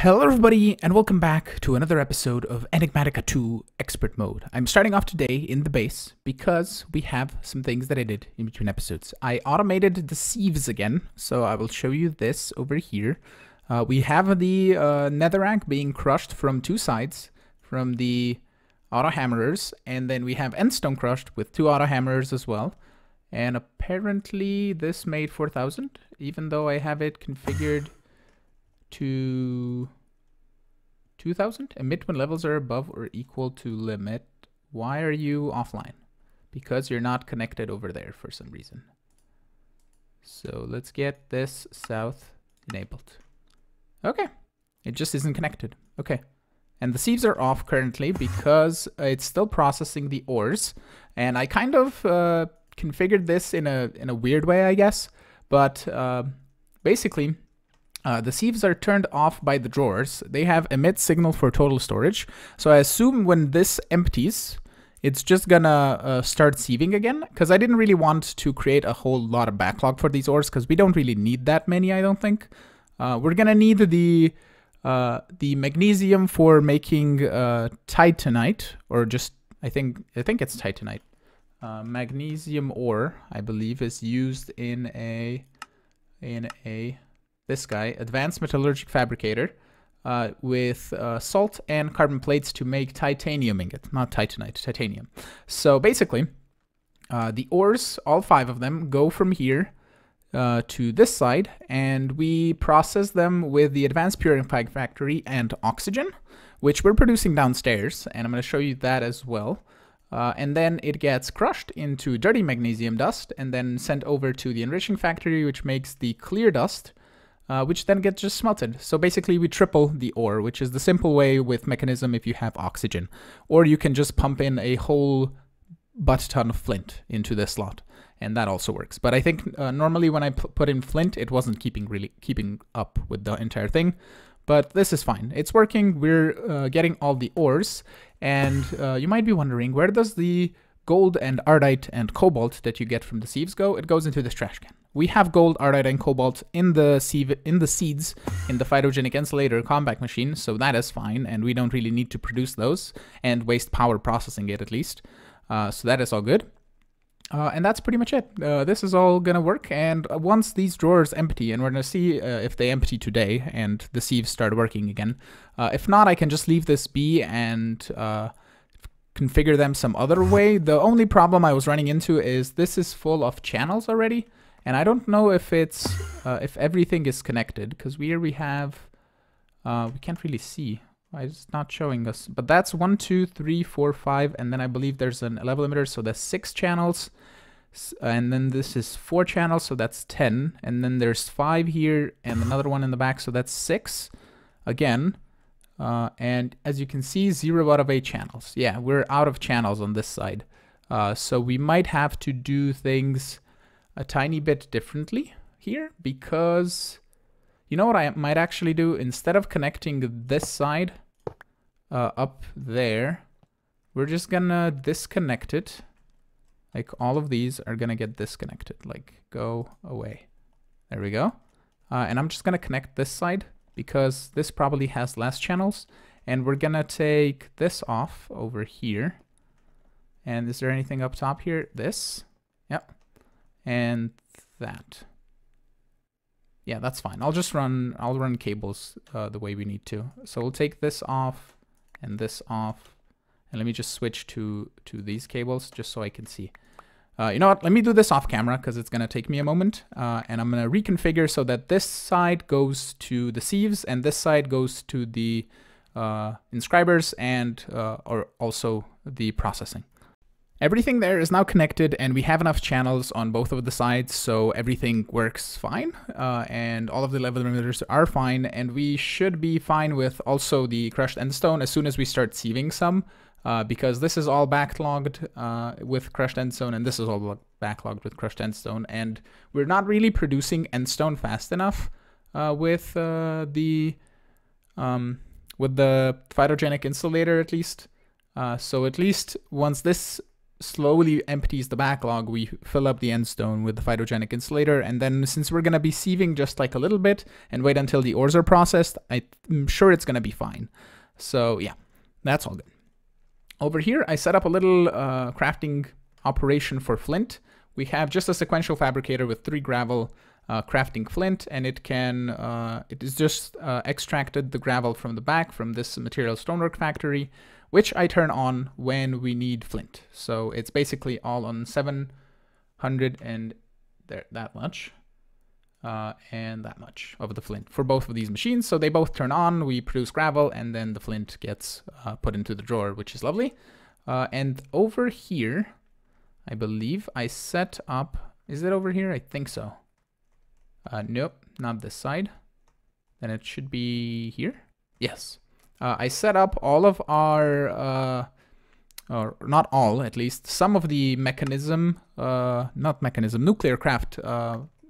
Hello everybody and welcome back to another episode of Enigmatica 2 Expert Mode. I'm starting off today in the base because we have some things that I did in between episodes. I automated the sieves again, so I will show you this over here. We have the netherrack being crushed from two sides from the auto hammerers, and then we have endstone crushed with two auto hammerers as well. And apparently this made 4,000, even though I have it configured to 2,000. Emit when levels are above or equal to limit. Why are you offline? Because you're not connected over there for some reason. So let's get this south enabled. Okay, it just isn't connected. Okay, and the sieves are off currently because it's still processing the ores, and I kind of configured this in a weird way, I guess. But basically, the sieves are turned off by the drawers. They have emit signal for total storage. So I assume when this empties, it's just gonna start sieving again, because I didn't really want to create a whole lot of backlog for these ores, because we don't really need that many, I don't think. We're gonna need the magnesium for making titanite, or just, I think it's titanite. Magnesium ore, I believe, is used in this guy, Advanced Metallurgic Fabricator, with salt and carbon plates to make titanium ingot, not titanite, titanium. So basically, the ores, all five of them, go from here to this side, and we process them with the Advanced Purifying Factory and oxygen, which we're producing downstairs, and I'm going to show you that as well. And then it gets crushed into dirty magnesium dust and then sent over to the Enriching Factory, which makes the clear dust, which then gets just smelted. So basically we triple the ore, which is the simple way with mechanism if you have oxygen. Or you can just pump in a whole butt ton of flint into this slot, and that also works. But I think normally when I put in flint, it wasn't keeping up with the entire thing. But this is fine. It's working. We're getting all the ores. And you might be wondering, where does the gold and ardite and cobalt that you get from the sieves go? It goes into this trash can. We have gold, ardite, and cobalt in the seeds in the phytogenic insulator combat machine, so that is fine, and we don't really need to produce those and waste power processing it at least. So that is all good. And that's pretty much it. This is all gonna work, and once these drawers empty, and we're gonna see if they empty today and the sieves start working again. If not, I can just leave this be and configure them some other way. The only problem I was running into is this is full of channels already, and I don't know if it's if everything is connected, because here we have we can't really see. It's not showing us, but that's 1, 2, 3, 4, 5, and then I believe there's an level emitter, so that's 6 channels, and then this is 4 channels, so that's 10, and then there's 5 here and another one in the back, so that's 6 again. And as you can see, 0 out of 8 channels. Yeah, we're out of channels on this side, so we might have to do things a tiny bit differently here, because you know what I might actually do? Instead of connecting this side up there, we're just gonna disconnect it. Like, all of these are gonna get disconnected. Like, go away. There we go. And I'm just gonna connect this side, because this probably has less channels. And we're gonna take this off over here. And is there anything up top here? This. Yep. And that. Yeah, that's fine. I'll run cables the way we need to. So we'll take this off and this off. And let me just switch to these cables just so I can see. You know what? Let me do this off camera because it's going to take me a moment. And I'm going to reconfigure so that this side goes to the sieves and this side goes to the inscribers and or also the processing. Everything there is now connected, and we have enough channels on both of the sides, so everything works fine, and all of the level limiters are fine, and we should be fine with also the crushed endstone as soon as we start sieving some, because this is all backlogged with crushed endstone, and this is all backlogged with crushed endstone, and we're not really producing endstone fast enough with the phytogenic insulator at least. So at least once this slowly empties the backlog, we fill up the end stone with the phytogenic insulator, and then since we're going to be sieving just like a little bit and wait until the ores are processed, I'm sure it's going to be fine. So yeah, that's all good. Over here, I set up a little crafting operation for flint. We have just a sequential fabricator with 3 gravel crafting flint, and it can, it is just extracted the gravel from the back from this Material Stonework Factory, which I turn on when we need flint. So it's basically all on 700 and that much, and that much of the flint for both of these machines. So they both turn on, we produce gravel, and then the flint gets put into the drawer, which is lovely. And over here, I believe I set up, is it over here? I think so. Nope, not this side. Then it should be here. Yes. I set up all of our, or not all, at least, some of the mechanism, nuclear craft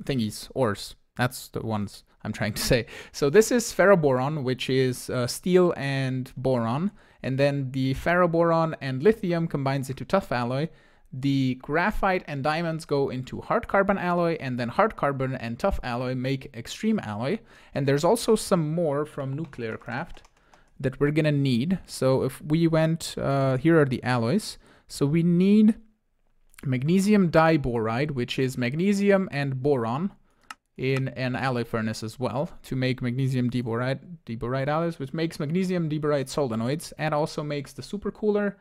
thingies, ores. That's the ones I'm trying to say. So this is ferroboron, which is steel and boron. And then the ferroboron and lithium combines into tough alloy. The graphite and diamonds go into hard carbon alloy, and then hard carbon and tough alloy make extreme alloy. And there's also some more from nuclear craft that we're gonna need. So if we went, here are the alloys. So we need magnesium diboride, which is magnesium and boron in an alloy furnace as well, to make magnesium diboride alloys, which makes magnesium diboride solenoids and also makes the supercooler,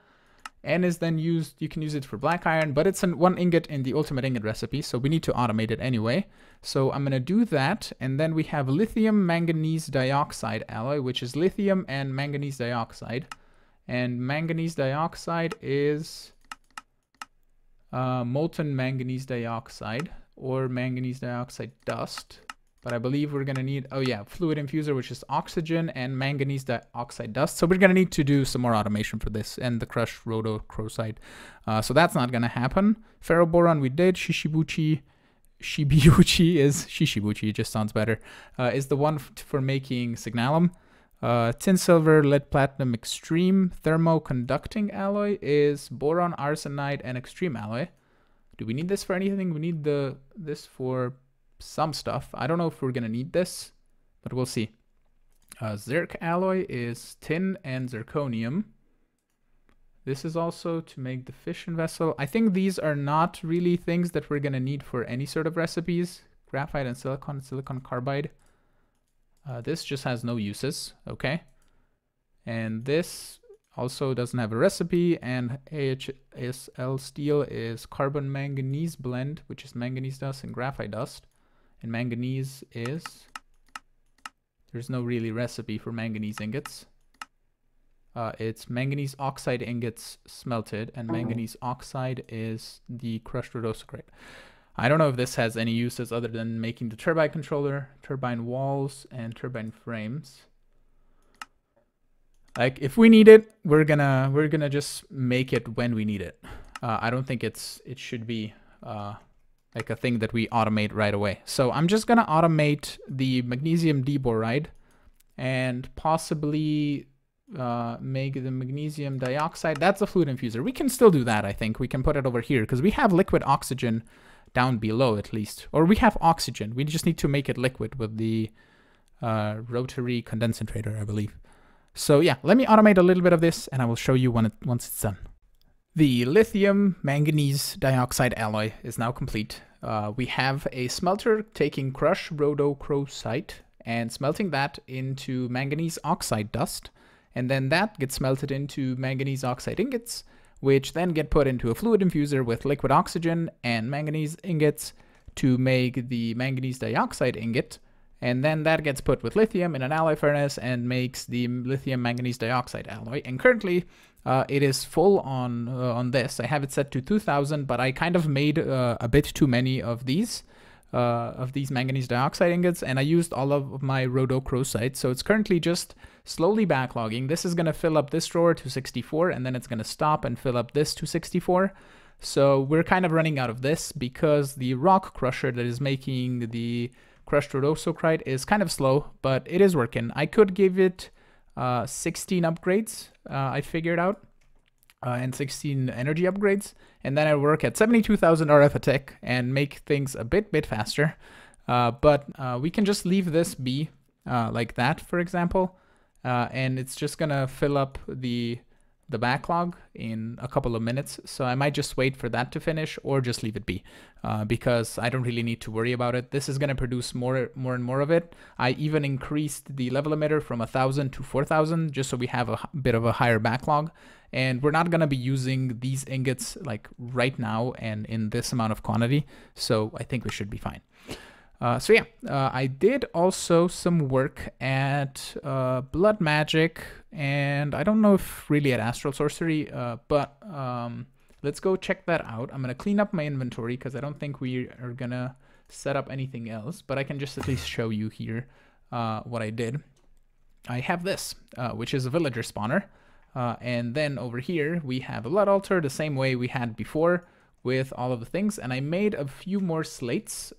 and is then used, you can use it for black iron, but it's one ingot in the ultimate ingot recipe, so we need to automate it anyway. So I'm gonna do that, and then we have lithium manganese dioxide alloy, which is lithium and manganese dioxide. And manganese dioxide is molten manganese dioxide, or manganese dioxide dust. But I believe we're gonna need, oh yeah, fluid infuser, which is oxygen and manganese dioxide dust. So we're gonna need to do some more automation for this and the crushed rhodochrosite. So that's not gonna happen. Ferroboron we did. Shibuichi, it just sounds better, is the one for making signalum. Tin, silver, lead, platinum, extreme. Thermoconducting alloy is boron, arsenide, and extreme alloy. Do we need this for anything? We need this for some stuff. I don't know if we're gonna need this, but we'll see. Zirc alloy is tin and zirconium. This is also to make the fission vessel. I think these are not really things that we're gonna need for any sort of recipes. Graphite and silicon carbide. This just has no uses, okay. And this also doesn't have a recipe, and AHSL steel is carbon manganese blend, which is manganese dust and graphite dust. And manganese is, there's no really recipe for manganese ingots. It's manganese oxide ingots smelted, and manganese oxide is the crushed rhodochrosite. I don't know if this has any uses other than making the turbine controller, turbine walls, and turbine frames. Like, if we need it, we're gonna just make it when we need it. I don't think it should be like a thing that we automate right away. So I'm just gonna automate the magnesium diboride and possibly make the magnesium dioxide. That's a fluid infuser. We can still do that, I think. We can put it over here because we have liquid oxygen down below at least. Or we have oxygen. We just need to make it liquid with the rotary condensator, I believe. So yeah, let me automate a little bit of this and I will show you once it's done. The lithium manganese dioxide alloy is now complete. We have a smelter taking crushed rhodochrosite and smelting that into manganese oxide dust. And then that gets smelted into manganese oxide ingots, which then get put into a fluid infuser with liquid oxygen and manganese ingots to make the manganese dioxide ingot. And then that gets put with lithium in an alloy furnace and makes the lithium manganese dioxide alloy. And currently, it is full on this. I have it set to 2,000, but I kind of made a bit too many of these manganese dioxide ingots, and I used all of my rhodochrosite. So it's currently just slowly backlogging. This is going to fill up this drawer to 64, and then it's going to stop and fill up this to 64. So we're kind of running out of this because the rock crusher that is making the crushed rhodochrosite is kind of slow, but it is working. I could give it 16 upgrades, I figured out. and 16 energy upgrades, and then I work at 72,000 RF attack and make things a bit faster. But we can just leave this be like that, for example, and it's just gonna fill up the backlog in a couple of minutes. So I might just wait for that to finish or just leave it be because I don't really need to worry about it. This is gonna produce more and more of it. I even increased the level emitter from 1,000 to 4,000 just so we have a bit of a higher backlog. And we're not gonna be using these ingots like right now and in this amount of quantity. So I think we should be fine. So yeah, I did also some work at Blood Magic, and I don't know if really at Astral Sorcery, but let's go check that out. I'm going to clean up my inventory because I don't think we are going to set up anything else, but I can just at least show you here what I did. I have this, which is a villager spawner, and then over here we have a blood altar the same way we had before with all of the things, and I made a few more slates.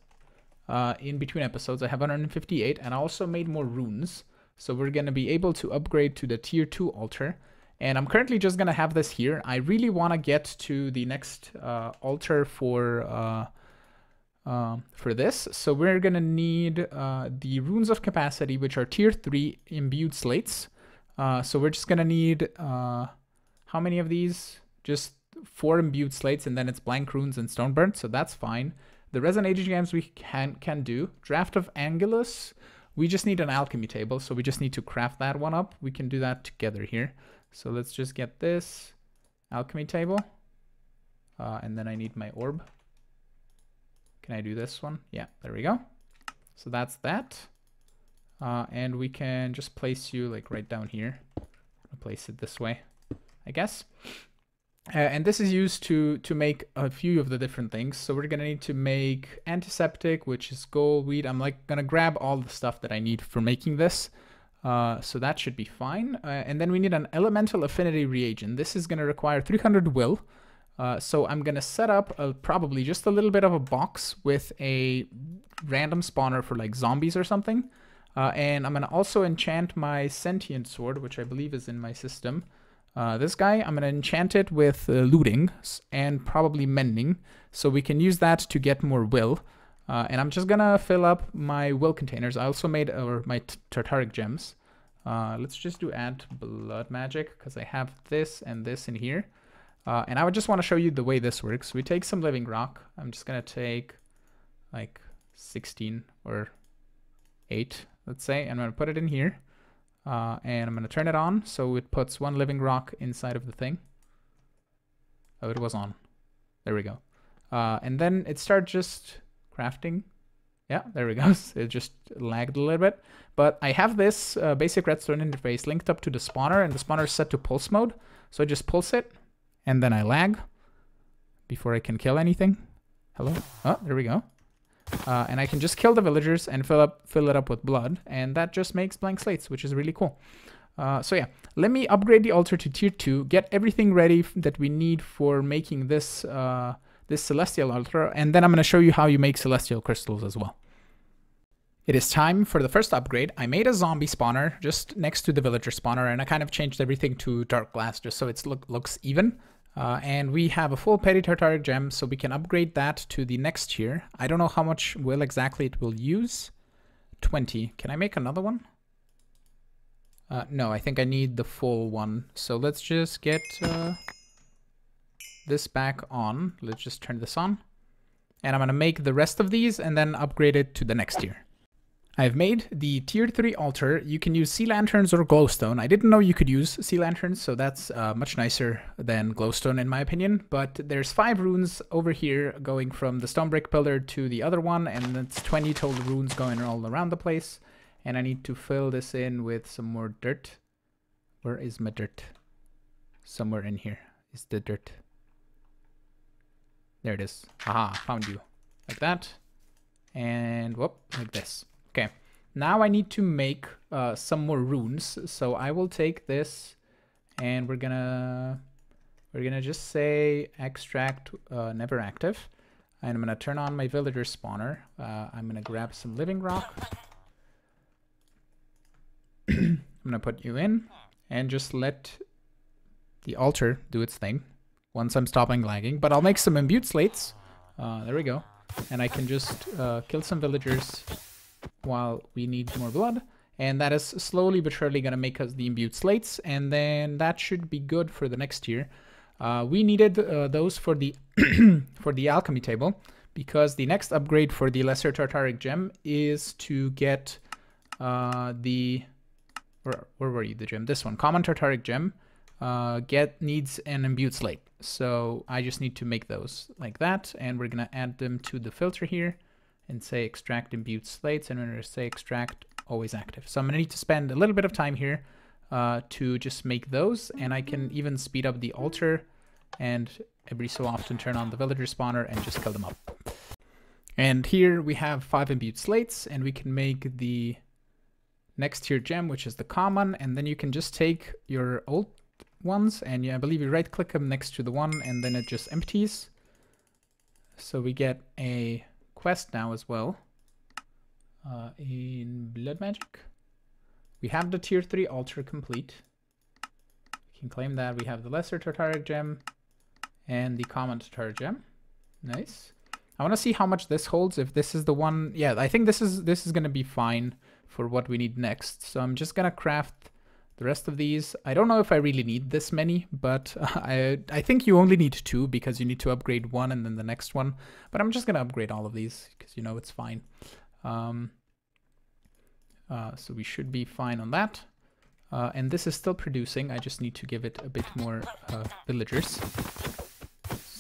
In between episodes, I have 158, and I also made more runes. So we're going to be able to upgrade to the tier 2 altar. And I'm currently just going to have this here. I really want to get to the next altar for this. So we're going to need the runes of capacity, which are tier 3 imbued slates. So we're just going to need, how many of these? Just 4 imbued slates, and then it's blank runes and stone burnt. So that's fine. The resonating gems we can do. Draft of Angelus, we just need an alchemy table, so we just need to craft that one up. We can do that together here. So let's just get this alchemy table. And then I need my orb. Can I do this one? Yeah, there we go. So that's that. And we can just place you like right down here. I'll place it this way, I guess. And this is used to make a few of the different things. So we're going to need to make antiseptic, which is gold weed. I'm like going to grab all the stuff that I need for making this. So that should be fine. And then we need an elemental affinity reagent. This is going to require 300 will. So I'm going to set up probably just a little bit of a box with a random spawner for like zombies or something. And I'm going to also enchant my sentient sword, which I believe is in my system. This guy, I'm going to enchant it with looting and probably mending, so we can use that to get more will. And I'm just going to fill up my will containers. I also made my tartaric gems. Let's just do add blood magic because I have this and this in here. And I would just want to show you the way this works. We take some living rock. I'm just going to take like 16 or 8, let's say. I'm going to put it in here. And I'm going to turn it on, so it puts one living rock inside of the thing. Oh, it was on. There we go. And then it starts just crafting. Yeah, there we go. It just lagged a little bit. But I have this basic redstone interface linked up to the spawner, and the spawner is set to pulse mode. So I just pulse it, and then I lag before I can kill anything. Hello? Oh, there we go. And I can just kill the villagers and fill it up with blood, and that just makes blank slates, which is really cool. So yeah, let me upgrade the altar to tier 2, get everything ready that we need for making this this celestial altar, and then I'm going to show you how you make celestial crystals as well. It is time for the first upgrade. I made a zombie spawner just next to the villager spawner, and I kind of changed everything to dark glass just so it looks even. And we have a full petty tartaric gem, so we can upgrade that to the next tier. I don't know how much will exactly it will use. 20. Can I make another one? No, I think I need the full one. So let's just get this back on. Let's just turn this on. And I'm going to make the rest of these and then upgrade it to the next tier. I've made the tier 3 altar. You can use sea lanterns or glowstone. I didn't know you could use sea lanterns, so that's much nicer than glowstone in my opinion. But there's 5 runes over here going from the stone brick pillar to the other one, and that's 20 total runes going all around the place. And I need to fill this in with some more dirt. Where is my dirt? Somewhere in here is the dirt. There it is. Aha, found you. Like that. And whoop, like this. Okay, now I need to make some more runes, so I will take this, and we're gonna just say extract never active, and I'm gonna turn on my villager spawner. I'm gonna grab some living rock. I'm gonna put you in, and just let the altar do its thing once I'm stopping lagging. But I'll make some imbued slates. There we go. And I can just kill some villagers while we need more blood. And that is slowly but surely going to make us the imbued slates. And then that should be good for the next tier. We needed those for the for the alchemy table, because the next upgrade for the lesser tartaric gem is to get the... Where were you, the gem? This one, common tartaric gem, needs an imbued slate. So I just need to make those like that, and we're going to add them to the filter here and say extract imbued slates, and we're going to say extract always active. So I'm going to need to spend a little bit of time here to just make those, and I can even speed up the altar and every so often turn on the villager spawner and just kill them up. And here we have 5 imbued slates, and we can make the next tier gem, which is the common, and then you can just take your old ones and I believe you right click them next to the one and then it just empties. So we get a quest now as well in blood magic. We have the tier 3 altar complete. We can claim that. We have the lesser tartaric gem and the common tartaric gem. Nice. I want to see how much this holds, if this is the one. Yeah, I think this is going to be fine for what we need next. So I'm just going to craft the rest of these. I don't know if I really need this many, but I think you only need 2 because you need to upgrade one and then the next one. But I'm just going to upgrade all of these because, you know, it's fine. So we should be fine on that. And this is still producing. I just need to give it a bit more villagers.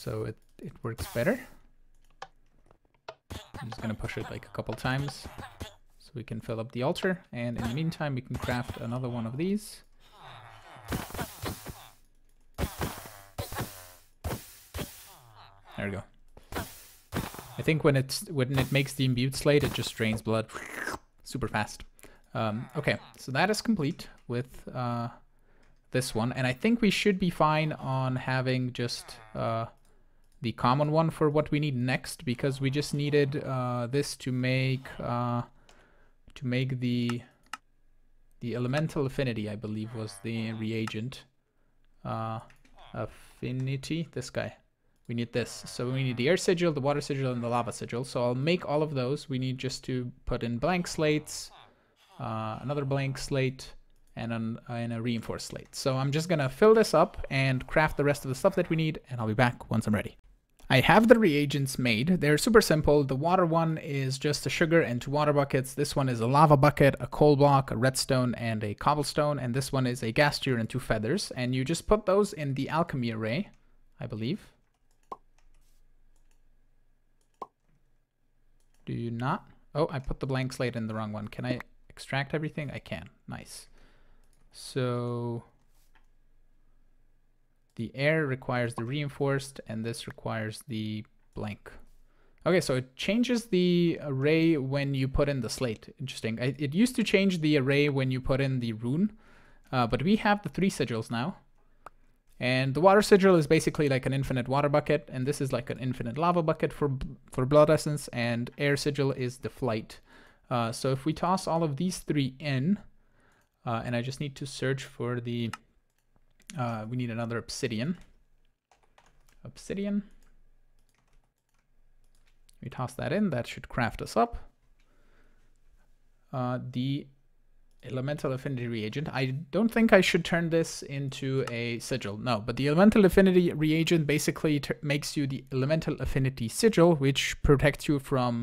So it works better. I'm just going to push it like a couple times so we can fill up the altar. And in the meantime, we can craft another one of these. There we go. I think when it makes the imbued slate, it just drains blood super fast. Okay, so that is complete with this one. And I think we should be fine on having just... the common one for what we need next, because we just needed this to make the elemental affinity, I believe, was the reagent affinity. This guy, we need this. So we need the air sigil, the water sigil, and the lava sigil. So I'll make all of those. We need just to put in blank slates, another blank slate, and a reinforced slate. So I'm just gonna fill this up and craft the rest of the stuff that we need, and I'll be back once I'm ready. I have the reagents made. They're super simple. The water one is just a sugar and 2 water buckets. This one is a lava bucket, a coal block, a redstone, and a cobblestone. And this one is a gas tier and 2 feathers. And you just put those in the alchemy array, I believe. Do you not? Oh, I put the blank slate in the wrong one. Can I extract everything? I can. Nice. So the air requires the reinforced, and this requires the blank. Okay, so it changes the array when you put in the slate. Interesting. It used to change the array when you put in the rune, but we have the 3 sigils now. And the water sigil is basically like an infinite water bucket, and this is like an infinite lava bucket for blood essence, and air sigil is the flight. So if we toss all of these 3 in, and I just need to search for the... we need another obsidian. Obsidian. We toss that in. That should craft us up the elemental affinity reagent. I don't think I should turn this into a sigil. No, but the elemental affinity reagent basically makes you the elemental affinity sigil, which protects you from...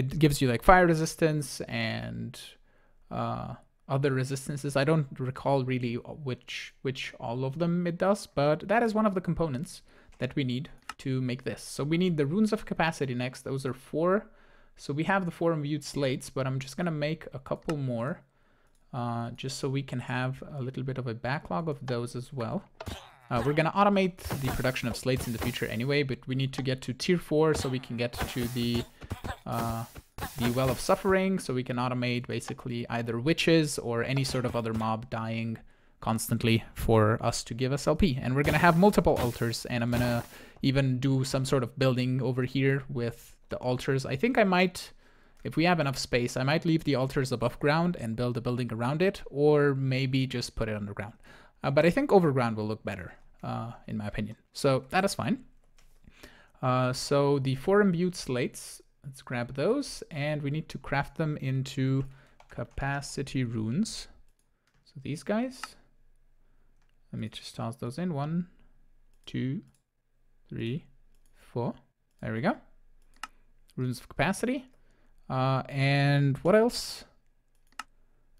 it gives you like fire resistance and... other resistances. I don't recall really which all of them it does, but that is one of the components that we need to make this. So we need the runes of capacity next. Those are 4. So we have the 4 imbued slates, but I'm just going to make a couple more just so we can have a little bit of a backlog of those as well. We're going to automate the production of slates in the future anyway, but we need to get to tier 4 so we can get to the well of suffering, so we can automate basically either witches or any sort of other mob dying constantly for us to give us LP. And we're going to have multiple altars, and I'm going to even do some sort of building over here with the altars. I think I might, if we have enough space, I might leave the altars above ground and build a building around it, or maybe just put it underground. But I think overground will look better, in my opinion. So that is fine. So the 4 imbued slates, let's grab those, and we need to craft them into capacity runes. So these guys, let me just toss those in. 1, 2, 3, 4. There we go. Runes of capacity. And what else?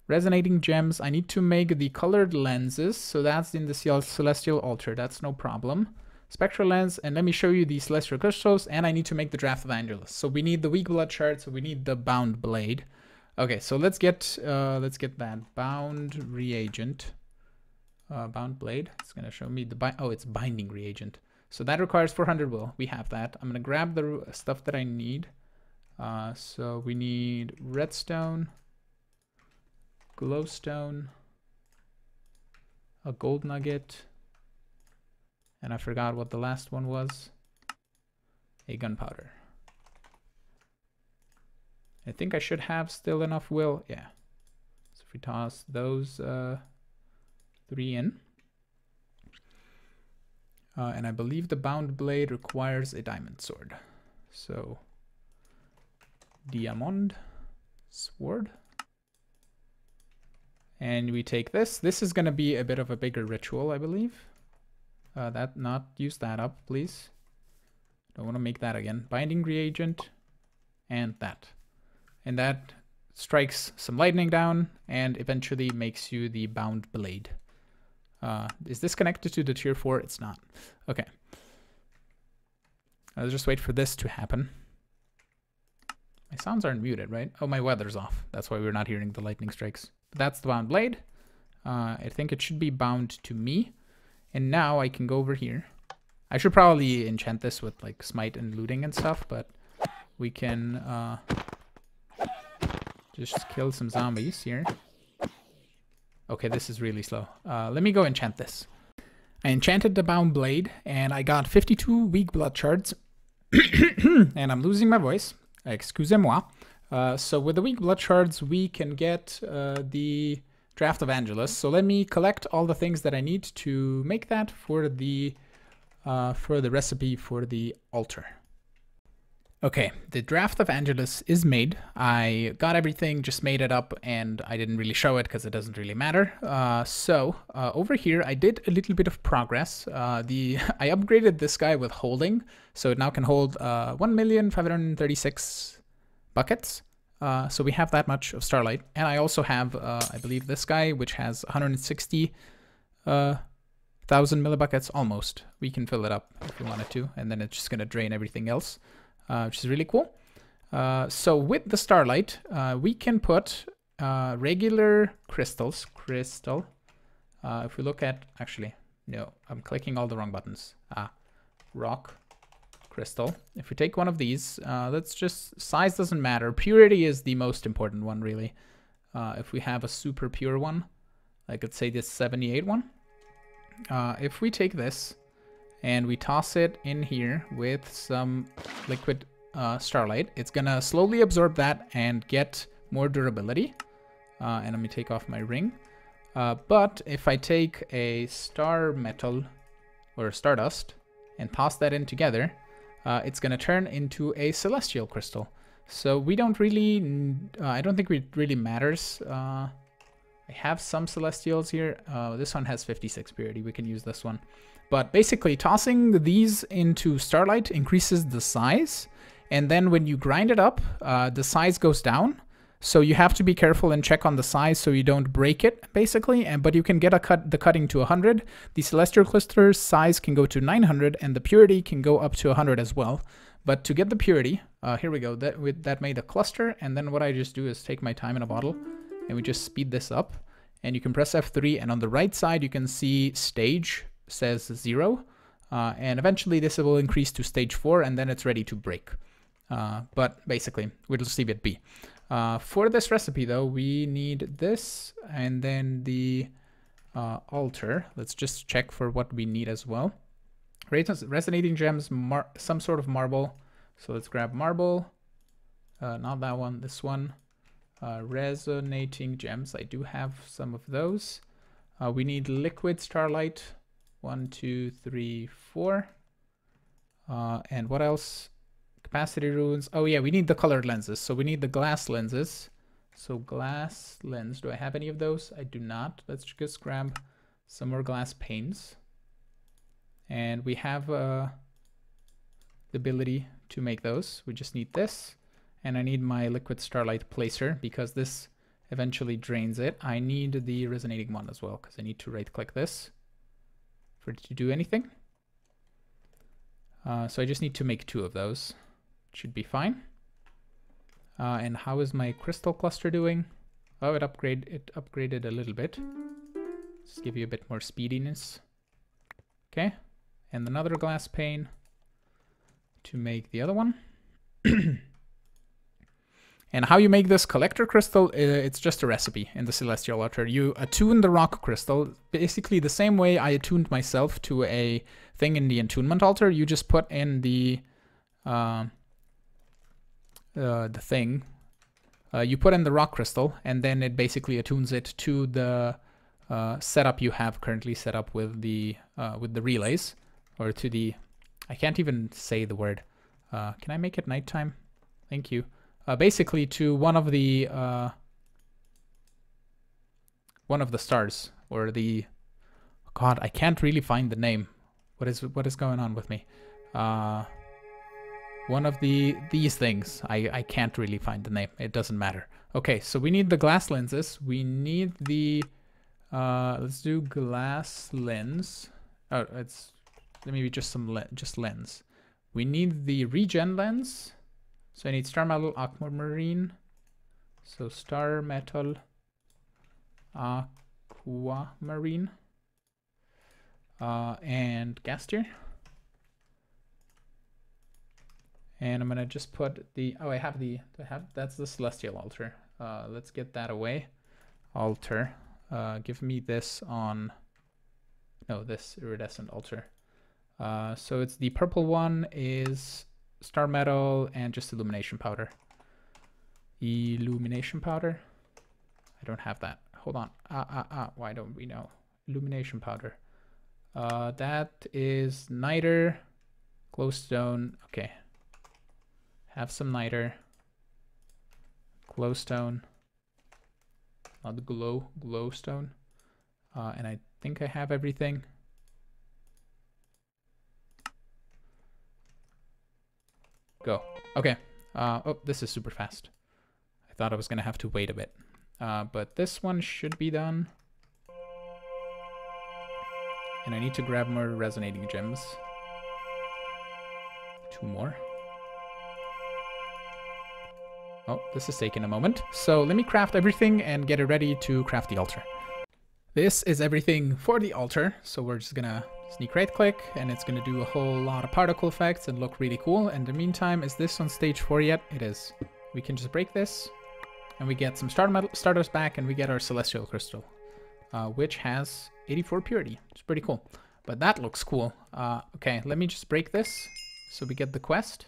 Resonating gems. I need to make the colored lenses, so that's in the celestial altar. That's no problem. Spectral lens, and let me show you the celestial crystals, and I need to make the draft of Angelus. So we need the weak blood shard, so we need the bound blade. Okay, so let's get that bound reagent. Bound blade. It's gonna show me the it's binding reagent. So that requires 400 will. We have that. I'm gonna grab the stuff that I need. So we need redstone, glowstone, a gold nugget, and I forgot what the last one was. A gunpowder. I think I should have still enough will. Yeah. So if we toss those 3 in. And I believe the bound blade requires a diamond sword. So diamond sword. And we take this. This is going to be a bit of a bigger ritual, I believe. That not use that up, please. Don't want to make that again. Binding reagent and that. And that strikes some lightning down and eventually makes you the bound blade. Is this connected to the tier 4? It's not. Okay. I'll just wait for this to happen. My sounds aren't muted, right? Oh, my weather's off. That's why we're not hearing the lightning strikes. But that's the bound blade. I think it should be bound to me. And now I can go over here. I should probably enchant this with like smite and looting and stuff, but we can just kill some zombies here. Okay, this is really slow. Let me go enchant this. I enchanted the bound blade, and I got 52 weak blood shards. And I'm losing my voice. Excusez-moi. So with the weak blood shards, we can get the draft of Angelus. So let me collect all the things that I need to make that for the recipe for the altar. Okay, the draft of Angelus is made. I got everything, just made it up, and I didn't really show it because it doesn't really matter. So over here, I did a little bit of progress. I upgraded this guy with holding, so it now can hold 1,536 buckets. So we have that much of starlight. And I also have, I believe, this guy, which has 160,000 millibuckets almost. We can fill it up if we wanted to, and then it's just going to drain everything else. Which is really cool. So with the starlight, we can put regular crystals. If we look at, actually, no, I'm clicking all the wrong buttons. Rock crystal. If we take one of these, let's just, size doesn't matter. Purity is the most important one, really. If we have a super pure one, I could say this 78 one. If we take this, and we toss it in here with some liquid starlight. It's gonna slowly absorb that and get more durability. And let me take off my ring. But if I take a star metal or stardust and toss that in together, it's gonna turn into a celestial crystal. So we don't really, I don't think it really matters. I have some celestials here. This one has 56 purity, we can use this one. But basically, tossing these into starlight increases the size, and then when you grind it up, the size goes down. So you have to be careful and check on the size so you don't break it, basically. But you can get the cutting to 100. The celestial cluster's size can go to 900, and the purity can go up to 100 as well. But to get the purity, here we go. That made a cluster, and then what I just do is take my time in a bottle, and we just speed this up. And you can press F3, and on the right side you can see stage. Says 0, and eventually this will increase to stage 4, and then it's ready to break. But basically, we'll just leave it be. For this recipe, though, we need this, and then the altar. Let's just check for what we need as well. Resonating gems, some sort of marble. So let's grab marble. Not that one, this one. Resonating gems. I do have some of those. We need liquid starlight. 1, 2, 3, 4. And what else? Capacity runes. Oh yeah, we need the colored lenses. So we need the glass lenses. So glass lens, do I have any of those? I do not. Let's just grab some more glass panes. And we have the ability to make those. We just need this. And I need my liquid starlight placer because this eventually drains it. I need the resonating one as well because I need to right click this for it to do anything. So I just need to make 2 of those. Should be fine. And how is my crystal cluster doing? Oh, it upgraded a little bit. Just give you a bit more speediness. Okay. And another glass pane to make the other one. And how you make this collector crystal, it's just a recipe in the Celestial Altar. You attune the rock crystal, basically the same way I attuned myself to a thing in the Entombment Altar. You just put in you put in the rock crystal, and then it basically attunes it to the setup you have currently set up with the relays, or to the, I can't even say the word. Can I make it nighttime? Thank you. Basically to one of the stars, or the, God, I can't really find the name. What is going on with me? One of these things. I can't really find the name. It doesn't matter. Okay, so we need the glass lenses. We need the let's do glass lens. Oh, it's maybe just lens. We need the regen lens. So I need star metal, aquamarine, so star metal, aquamarine, and gas tier. And I'm gonna just put the, oh, that's the Celestial Altar. Let's get that away. Altar, give me this on, no, this Iridescent Altar. So it's the purple one is star metal and just illumination powder. Illumination powder? I don't have that. Hold on. Why don't we know? Illumination powder. That is niter, glowstone. Okay. Have some niter. Glowstone. Not glow, glowstone. And I think I have everything. Go. Okay. Oh, this is super fast. I thought I was going to have to wait a bit. But this one should be done. And I need to grab more resonating gems. 2 more. Oh, this is taking a moment. So let me craft everything and get it ready to craft the altar. This is everything for the altar. So we're just going to sneak right click, and it's going to do a whole lot of particle effects and look really cool. In the meantime, is this on stage 4 yet? It is. We can just break this, and we get some stardust back, and we get our Celestial Crystal, which has 84 purity. It's pretty cool. But that looks cool. Okay, let me just break this, so we get the quest.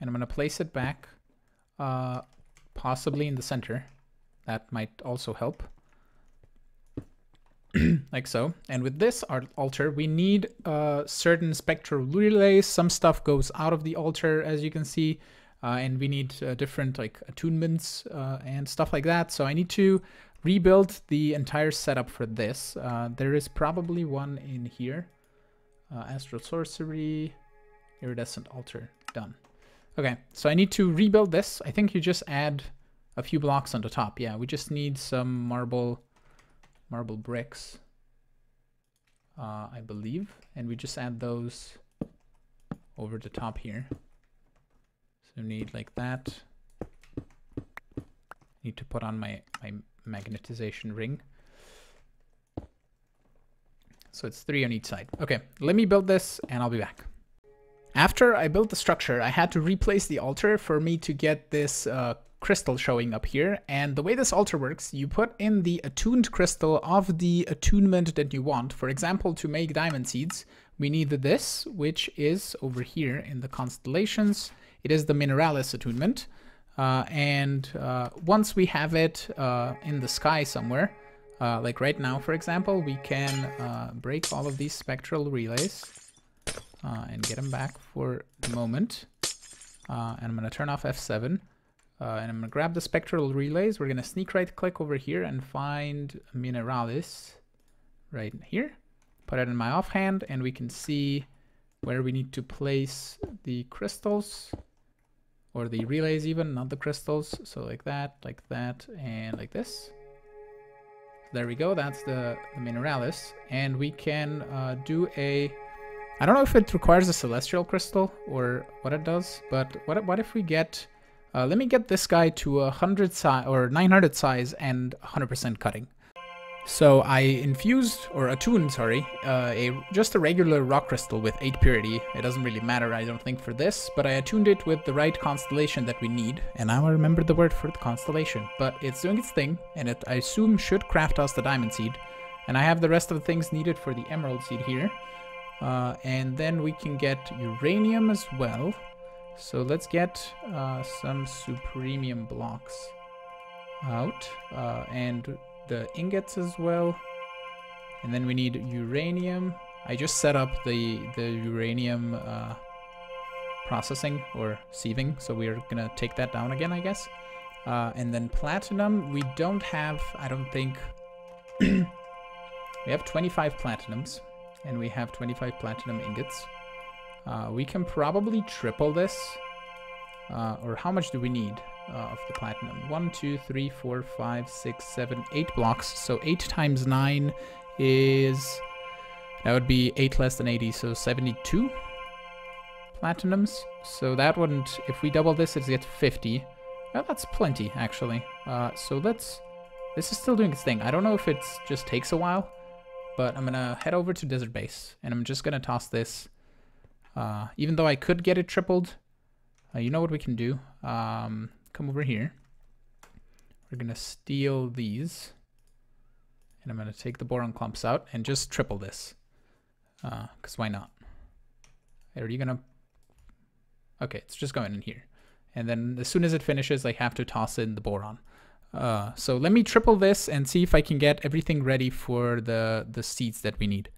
And I'm going to place it back, possibly in the center. That might also help. Like so. And with this altar, we need certain spectral relays. Some stuff goes out of the altar, as you can see, and we need different like attunements and stuff like that. So I need to rebuild the entire setup for this. There is probably one in here. Astral Sorcery, Iridescent Altar, done. Okay, so I need to rebuild this. I think you just add a few blocks on the top. Yeah, we just need some marble bricks, I believe, and we just add those over the top here. So need like that. Need to put on my magnetization ring. So it's 3 on each side. Okay, let me build this and I'll be back. After I built the structure, I had to replace the altar for me to get this crystal showing up here. And the way this altar works, you put in the attuned crystal of the attunement that you want. For example, to make diamond seeds, we need this, which is over here in the constellations. It is the Mineralis attunement. Once we have it in the sky somewhere, Like right now, for example, we can break all of these spectral relays and get them back for the moment. And I'm going to turn off F7. And I'm going to grab the spectral relays. We're going to sneak right click over here and find Mineralis right here. Put it in my offhand and we can see where we need to place the crystals or the relays even, not the crystals. So like that, and like this. There we go, that's the Mineralis. And we can do a... I don't know if it requires a celestial crystal or what it does, but what if we get... let me get this guy to 100 size or 900 size and 100% cutting. So I infused or attuned, sorry, just a regular rock crystal with 8 purity. It doesn't really matter, I don't think, for this, but I attuned it with the right constellation that we need. And now I remember the word for the constellation, but it's doing its thing, and it I assume should craft us the diamond seed. And I have the rest of the things needed for the emerald seed here. And then we can get uranium as well. So let's get some supremium blocks out and the ingots as well. And then we need uranium. I just set up the uranium processing or sieving. So we are gonna take that down again, I guess. And then platinum, we don't have, I don't think, we have 25 platinums and we have 25 platinum ingots. We can probably triple this, or how much do we need of the platinum? 1, 2, 3, 4, 5, 6, 7, 8 blocks. So 8 times 9 is, that would be 8 less than 80, so 72 platinums. So that wouldn't, if we double this, it's at 50. Well, that's plenty actually. So let's, this is still doing its thing. I don't know if it just takes a while, but I'm gonna head over to Desert Base and I'm just gonna toss this. Even though I could get it tripled, you know what we can do. Come over here. We're going to steal these. And I'm going to take the boron clumps out and just triple this. Because why not? Are you going to... Okay, it's just going in here. And then as soon as it finishes, I have to toss in the boron. So let me triple this and see if I can get everything ready for the seeds that we need.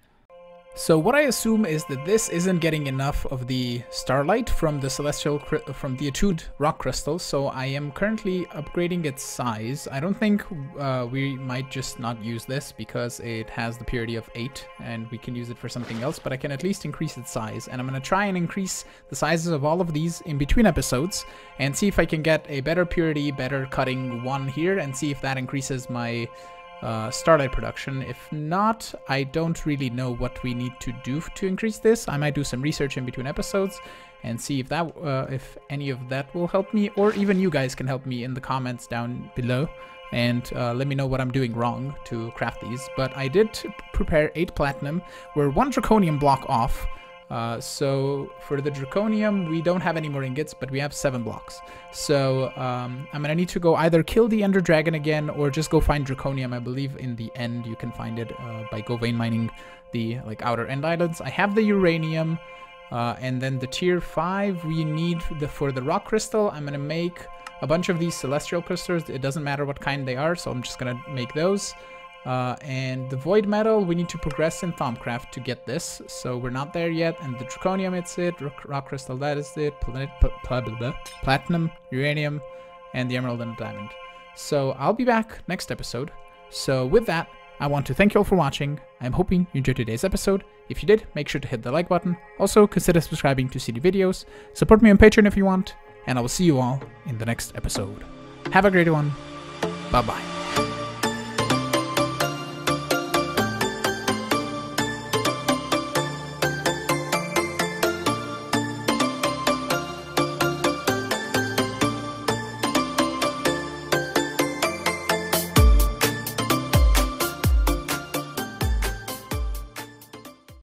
So what I assume is that this isn't getting enough of the starlight from the attuned rock crystal, so I am currently upgrading its size. I don't think we might just not use this because it has the purity of 8 and we can use it for something else, but I can at least increase its size. And I'm going to try and increase the sizes of all of these in between episodes and see if I can get a better purity, better cutting one here and see if that increases my... starlight production. If not, I don't really know what we need to do to increase this. I might do some research in between episodes and see if that, if any of that will help me, or even you guys can help me in the comments down below and let me know what I'm doing wrong to craft these. But I did prepare 8 platinum. We're 1 draconium block off. So for the draconium, we don't have any more ingots, but we have 7 blocks. So I'm gonna need to go either kill the ender dragon again or just go find draconium. I believe in the end you can find it by go vein mining the like outer end islands. I have the uranium, and then the tier 5 we need for the rock crystal. I'm gonna make a bunch of these celestial crystals. It doesn't matter what kind they are, so I'm just gonna make those. And the void metal, we need to progress in Thaumcraft to get this, so we're not there yet. And the draconium, it's it, rock crystal, that is it, platinum, uranium, and the emerald and the diamond. So I'll be back next episode. So with that, I want to thank you all for watching. I'm hoping you enjoyed today's episode. If you did, make sure to hit the like button. Also, consider subscribing to see the videos. Support me on Patreon if you want, and I will see you all in the next episode. Have a great one. Bye-bye.